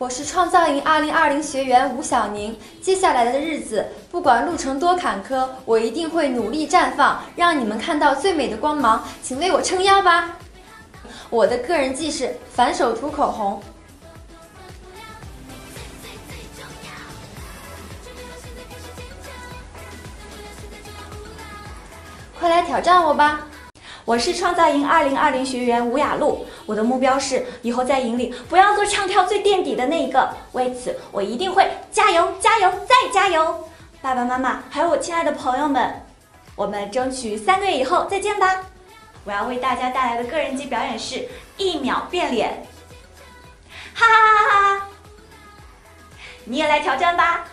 我是创造营2020学员吴晓宁。接下来的日子，不管路程多坎坷，我一定会努力绽放，让你们看到最美的光芒。请为我撑腰吧！我的个人技是反手涂口红。 快来挑战我吧！我是创造营2020学员吴雅露，我的目标是以后在营里不要做唱跳最垫底的那一个，为此我一定会加油加油再加油！爸爸妈妈还有我亲爱的朋友们，我们争取3个月以后再见吧！我要为大家带来的个人技表演是1秒变脸，哈哈哈哈！你也来挑战吧！